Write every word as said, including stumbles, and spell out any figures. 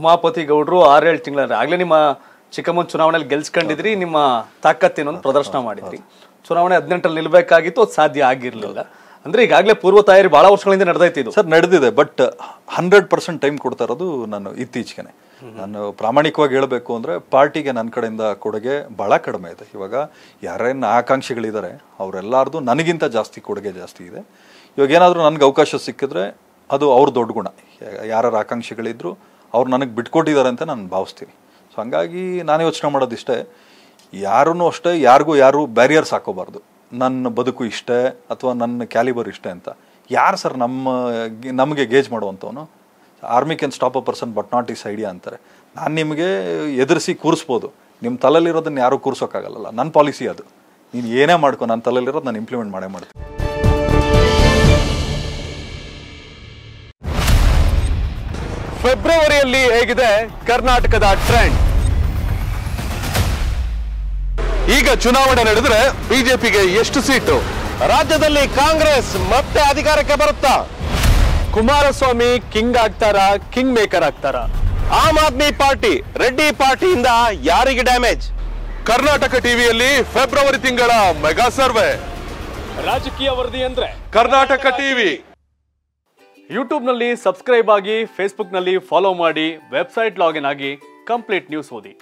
ಉಮಾಪತಿ ಗೌಡರು ಆರು ಏಳು ತಿಂಗಳ ಆಗಲೇ ನಿಮ್ಮ ಚಿಕ್ಕಮಂಗ್ ಚುನಾವಣೆಯಲ್ಲಿ ಗೆಲ್ಸ್ಕೊಂಡಿದ್ರಿ, ನಿಮ್ಮ ತಾಕತ್ತಿನೊಂದು ಪ್ರದರ್ಶನ ಮಾಡಿದ್ರಿ. ಚುನಾವಣೆ ಹದಿನೆಂಟು ಅಲ್ಲಿ ನಿಲ್ಲಬೇಕಾಗಿತ್ತು, ಅದು ಸಾಧ್ಯ ಆಗಿರಲಿಲ್ಲ. ಅಂದ್ರೆ ಈಗಾಗಲೇ ಪೂರ್ವ ತಯಾರಿ ಬಹಳ ವರ್ಷಗಳಿಂದ ನಡೆದೈತೆ. ಇದು ಸರ್ ನಡೆದಿದೆ, ಬಟ್ ಹಂಡ್ರೆಡ್ ಪರ್ಸೆಂಟ್ ಟೈಮ್ ಕೊಡ್ತಾ ಇರೋದು ನಾನು ಇತ್ತೀಚೆಗೆ. ನಾನು ಪ್ರಾಮಾಣಿಕವಾಗಿ ಹೇಳಬೇಕು ಅಂದರೆ ಪಾರ್ಟಿಗೆ ನನ್ನ ಕಡೆಯಿಂದ ಕೊಡುಗೆ ಭಾಳ ಕಡಿಮೆ ಇದೆ. ಇವಾಗ ಯಾರೇನು ಆಕಾಂಕ್ಷಿಗಳಿದ್ದಾರೆ ಅವರೆಲ್ಲಾರ್ದು ನನಗಿಂತ ಜಾಸ್ತಿ ಕೊಡುಗೆ ಜಾಸ್ತಿ ಇದೆ. ಇವಾಗ ಏನಾದರೂ ನನಗೆ ಅವಕಾಶ ಸಿಕ್ಕಿದ್ರೆ ಅದು ಅವ್ರ ದೊಡ್ಡ ಗುಣ. ಯಾರ ಆಕಾಂಕ್ಷೆಗಳಿದ್ರು ಅವ್ರು ನನಗೆ ಬಿಟ್ಕೊಟ್ಟಿದ್ದಾರೆ ಅಂತ ನಾನು ಭಾವಿಸ್ತೀನಿ. ಸೊ ಹಂಗಾಗಿ ನಾನು ಯೋಚನೆ ಮಾಡೋದಿಷ್ಟೇ, ಯಾರೂ ಅಷ್ಟೇ ಯಾರಿಗೂ ಯಾರು ಬ್ಯಾರಿಯರ್ಸ್ ಹಾಕೋಬಾರ್ದು. ನನ್ನ ಬದುಕು ಇಷ್ಟೇ ಅಥವಾ ನನ್ನ ಕ್ಯಾಲಿಬರ್ ಇಷ್ಟೇ ಅಂತ ಯಾರು ಸರ್ ನಮ್ಮ ನಮಗೆ ಗೇಜ್ ಮಾಡುವಂಥವನು? Army can stop a person but not is idea ಅಂತಾರೆ. ನಾನು ನಿಮಗೆ ಎದುರಿಸಿ ಕೂರಿಸ್ಬೋದು, ನಿಮ್ಮ ತಲೆಯಲ್ಲಿರೋದನ್ನು ಯಾರೂ ಕೂರಿಸೋಕ್ಕಾಗಲ್ಲ. ನನ್ನ ಪಾಲಿಸಿ ಅದು, ನೀನು ಏನೇ ಮಾಡ್ಕೊ, ನನ್ನ ತಲೆಯಲ್ಲಿರೋದು ನಾನು ಇಂಪ್ಲಿಮೆಂಟ್ ಮಾಡೇ ಮಾಡ್ತೀನಿ. ಫೆಬ್ರವರಿಯಲ್ಲಿ ಹೇಗಿದೆ ಕರ್ನಾಟಕದ ಟ್ರೆಂಡ್? ಈಗ ಚುನಾವಣೆ ನಡೆದರೆ ಬಿಜೆಪಿಗೆ ಎಷ್ಟು ಸೀಟು? ರಾಜ್ಯದಲ್ಲಿ ಕಾಂಗ್ರೆಸ್ ಮತ್ತೆ ಅಧಿಕಾರಕ್ಕೆ ಬರುತ್ತಾ? ಕುಮಾರಸ್ವಾಮಿ ಕಿಂಗ್ ಆಗ್ತಾರ, ಕಿಂಗ್ ಮೇಕರ್ ಆಗ್ತಾರ? ಆಮ್ ಆದ್ಮಿ ಪಾರ್ಟಿ, ರೆಡ್ಡಿ ಪಾರ್ಟಿಯಿಂದ ಯಾರಿಗೆ ಡ್ಯಾಮೇಜ್? ಕರ್ನಾಟಕ ಟಿವಿಯಲ್ಲಿ ಫೆಬ್ರವರಿ ತಿಂಗಳ ಮೆಗಾ ಸರ್ವೆ, ರಾಜಕೀಯ ವರದಿ ಅಂದ್ರೆ ಕರ್ನಾಟಕ ಟಿವಿ. ಯೂಟ್ಯೂಬ್ನಲ್ಲಿ ಸಬ್ಸ್ಕ್ರೈಬ್ ಆಗಿ, ಫೇಸ್ಬುಕ್ನಲ್ಲಿ ಫಾಲೋ ಮಾಡಿ, ವೆಬ್ಸೈಟ್ ಲಾಗಿನ್ ಆಗಿ ಕಂಪ್ಲೀಟ್ ನ್ಯೂಸ್ ಓದಿ.